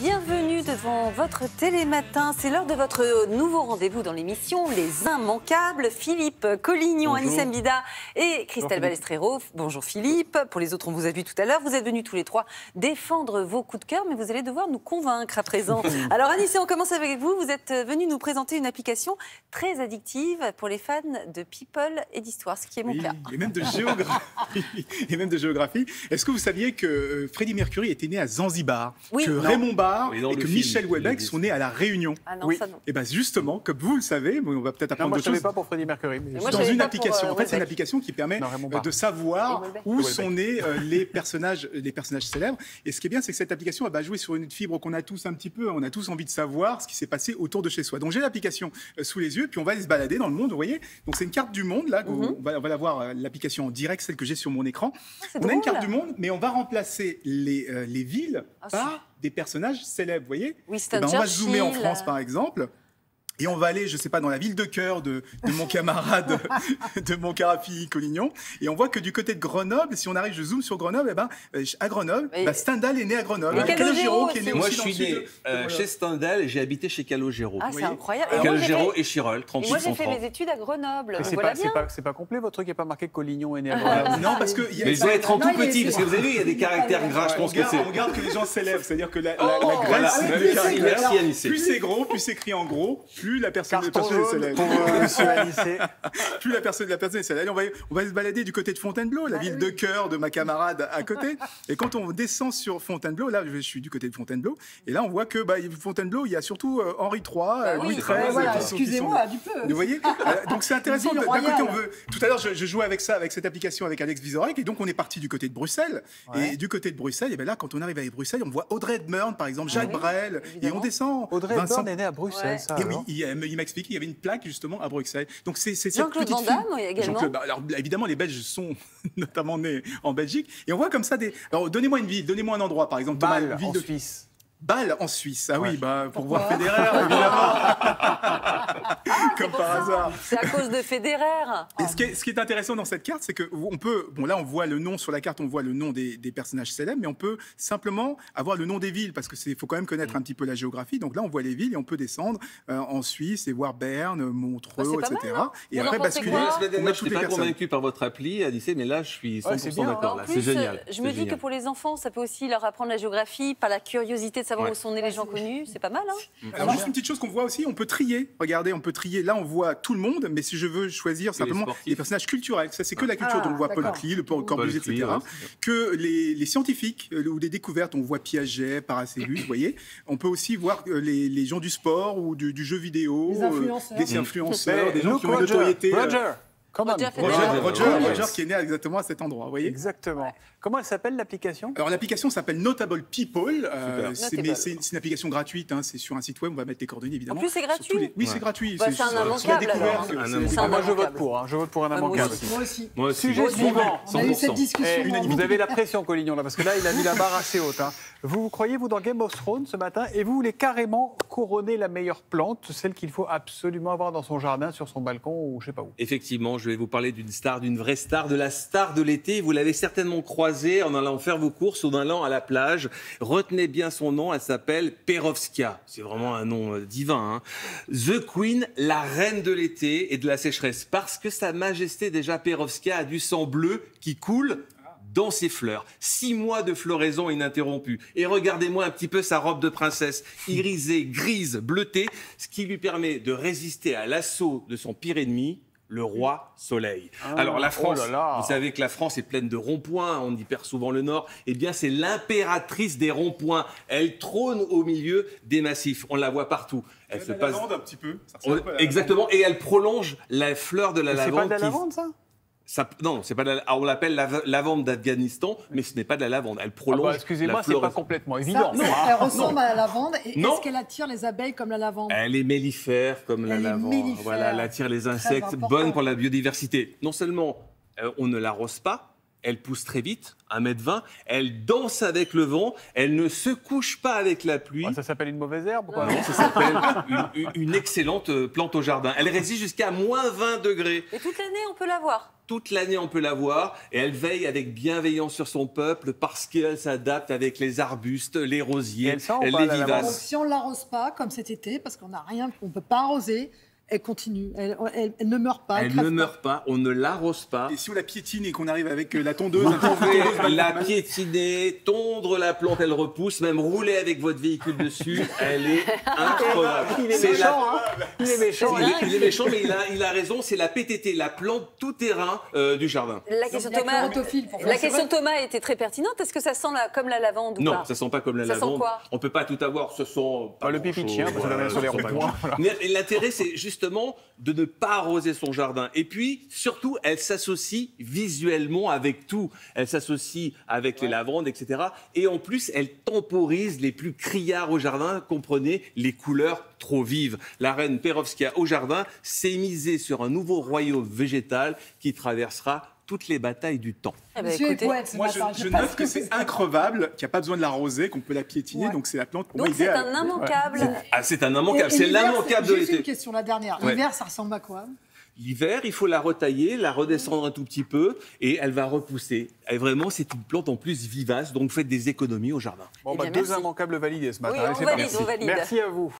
bienvenue devant votre télématin. C'est l'heure de votre nouveau rendez-vous dans l'émission Les Immanquables. Philippe Collignon, Anissa Mbida et Christelle Balestrero. Bonjour Philippe. Pour les autres, on vous a vu tout à l'heure. Vous êtes venus tous les trois défendre vos coups de cœur, mais vous allez devoir nous convaincre à présent. Alors Anissa, on commence avec vous. Vous êtes venue nous présenter une application très addictive pour les fans de people et d'histoire, ce qui est mon cas. Et même de géographie. Et même de géographie. Est-ce que vous saviez que Freddie Mercury était né à Zanzibar, que Raymond Barre et que Michel Houellebecq sont nés à La Réunion? Ah non, ça non. Et bien justement, comme vous le savez, on va peut-être apprendre d'autres choses. Moi, je ne savais pas pour Freddie Mercury. Mais moi, dans une application. En fait, c'est une application qui permet de savoir où sont nés les personnages célèbres. Et ce qui est bien, c'est que cette application va jouer sur une fibre qu'on a tous un petit peu. On a tous envie de savoir ce qui s'est passé autour de chez soi. Donc j'ai l'application sous les yeux, puis on va aller se balader dans le monde, vous voyez. Donc c'est une carte du monde, là. On va la voir, l'application en direct, celle que j'ai sur mon écran. On a une carte du monde, mais on va remplacer les villes par des personnages célèbres, vous voyez. On va zoomer en France, par exemple, et on va aller, je sais pas, dans la ville de cœur de mon camarade, de mon Carapi Collignon, et on voit que du côté de Grenoble, si on arrive, je zoome sur Grenoble, et à Grenoble, Stendhal est né à Grenoble. Calogero qui est né aussi. Moi, je suis né chez Stendhal et j'ai habité chez Calogero. Ah, c'est incroyable. Calogero et Chirol, 36 francs. Et moi, j'ai fait mes études à Grenoble. C'est pas complet, votre truc, il n'y a pas marqué Collignon est né à Grenoble. Non, parce que... Mais ils doivent être en tout petit, parce que vous avez vu, il y a des caractères gras, je pense que c'est... On regarde que les gens s'élèvent, c'est-à-dire que la Grèce, plus c'est gros, plus c'est écrit en gros, plus la personne est célèbre. Plus la personne est célèbre. On va se balader du côté de Fontainebleau, la ville de cœur de ma camarade à côté. Et quand on descend sur Fontainebleau, là je suis du côté de Fontainebleau, et là on voit que Fontainebleau, il y a surtout Henri III, Louis XIII. Voilà, excusez-moi, du peu. Vous voyez. Donc c'est intéressant. D'un côté, on veut. Tout à l'heure, je jouais avec ça, avec cette application, avec Alex Vizorek, et donc on est parti du côté de Bruxelles. Ouais. Et du côté de Bruxelles, et bien là, quand on arrive à Bruxelles, on voit Audrey Hepburn, par exemple, Jacques Brel, et on descend. Audrey Hepburn est née à Bruxelles. Il m'a expliqué qu'il y avait une plaque justement à Bruxelles. Donc c'est Jean-Claude Van Damme également. Alors évidemment les Belges sont notamment nés en Belgique et on voit comme ça des. Alors donnez-moi une ville, donnez-moi un endroit par exemple. Bâle en Suisse. Bâle en Suisse. Ah oui, bah pour voir Federer évidemment. Comme par hasard. C'est à cause de Federer. Et ce qui est intéressant dans cette carte, c'est que on peut, bon là on voit le nom sur la carte, on voit le nom des personnages célèbres, mais on peut simplement avoir le nom des villes parce que c'est, faut quand même connaître un petit peu la géographie. Donc là on voit les villes et on peut descendre en Suisse et voir Berne, Montreux, etc. Et après basculer. Moi je suis pas convaincu par votre appli, Anissa, mais là je suis 100% d'accord. C'est génial. Je me dis que pour les enfants, ça peut aussi leur apprendre la géographie par la curiosité de savoir où sont nés les gens connus. C'est pas mal. Alors juste une petite chose qu'on voit aussi, on peut trier. Regardez, on peut trier. Là, on voit tout le monde, mais si je veux choisir simplement les personnages culturels, ça c'est que la culture dont on voit Paul Klee, le Corbusier, etc. Que les scientifiques ou des découvertes, on voit Piaget, Paracelsus, vous voyez. On peut aussi voir les gens du sport ou du jeu vidéo, des influenceurs, des gens qui ont une notoriété. Roger qui est né exactement à cet endroit, vous voyez. Exactement. Comment elle s'appelle l'application? Alors l'application s'appelle Notable People. C'est une application gratuite, hein, c'est sur un site web, on va mettre les coordonnées évidemment. En plus c'est gratuit. Oui c'est gratuit. C'est un immanquable. Moi je vote pour, je vote pour un immanquable. Moi aussi. Sujet suivant. Vous avez la pression Collignon là, parce que là il a mis la barre assez haute. Vous croyez vous dans Game of Thrones ce matin et vous voulez carrément couronner la meilleure plante, celle qu'il faut absolument avoir dans son jardin, sur son balcon ou je sais pas où. Effectivement. Je vais vous parler d'une star, d'une vraie star, de la star de l'été. Vous l'avez certainement croisée en allant faire vos courses ou en allant à la plage. Retenez bien son nom, elle s'appelle Perovskia. C'est vraiment un nom divin. Hein. The Queen, la reine de l'été et de la sécheresse. Parce que sa majesté, déjà, Perovskia a du sang bleu qui coule dans ses fleurs. 6 mois de floraison ininterrompue. Et regardez-moi un petit peu sa robe de princesse, irisée, grise, bleutée, ce qui lui permet de résister à l'assaut de son pire ennemi, le roi soleil. Alors la France, vous savez que la France est pleine de ronds-points, on y perd souvent le nord, et bien c'est l'impératrice des ronds-points. Elle trône au milieu des massifs, on la voit partout. Elle se passe un petit peu. Exactement, et elle prolonge la fleur de la lavande. C'est pas de la lavande ça ? Non, c'est pas de la, on l'appelle lavande d'Afghanistan, mais ce n'est pas de la lavande. Elle prolonge. Excusez-moi, c'est pas complètement évident. Ça, elle ressemble à la lavande. Et est-ce qu'elle attire les abeilles comme la lavande? Elle est mellifère comme la lavande. Voilà, elle attire les insectes, bonne pour la biodiversité. Non seulement on ne l'arrose pas, Elle pousse très vite, 1,20 m, elle danse avec le vent, elle ne se couche pas avec la pluie. Ça s'appelle une mauvaise herbe, quoi. Non, ça s'appelle une excellente plante au jardin. Elle résiste jusqu'à -20 degrés. Et toute l'année, on peut la voir. Toute l'année, on peut la voir. Et elle veille avec bienveillance sur son peuple parce qu'elle s'adapte avec les arbustes, les rosiers, les vivaces. Donc, si on ne l'arrose pas, comme cet été, parce qu'on n'a rien, on ne peut pas arroser, elle continue, elle ne meurt pas. Elle ne meurt pas, on ne l'arrose pas. Et si on la piétine et qu'on arrive avec la tondeuse... Vous pouvez la piétiner, tondre la plante, elle repousse, même rouler avec votre véhicule dessus, elle est incroyable. Il est méchant, hein. Il est méchant. Il est méchant, mais il a raison, c'est la PTT, la plante tout-terrain du jardin. La question de Thomas était très pertinente. Est-ce que ça sent comme la lavande ou pas? Non, ça sent pas comme la lavande. On peut pas tout avoir, ça sent... Le pipi de chien, ça va sur les ronds-points. L'intérêt, c'est juste de ne pas arroser son jardin. Et puis, surtout, elle s'associe visuellement avec tout. Elle s'associe avec les lavandes, etc. Et en plus, elle temporise les plus criards au jardin, comprenez, les couleurs trop vives. La reine Perovskia au jardin s'est misée sur un nouveau royaume végétal qui traversera toutes les batailles du temps. Ah bah, écoutez, moi, je note que c'est increvable, qu'il n'y a pas besoin de l'arroser, qu'on peut la piétiner, donc c'est la plante pour moi idéale. Donc c'est un immanquable. Ah, c'est un immanquable, c'est l'immanquable de l'été. J'ai une question, la dernière. L'hiver, ça ressemble à quoi? L'hiver, il faut la retailler, la redescendre un tout petit peu et elle va repousser. Et vraiment, c'est une plante en plus vivace, donc faites des économies au jardin. Bon, bah, deux immanquables validés ce matin. Oui, on valide, on valide. Merci à vous.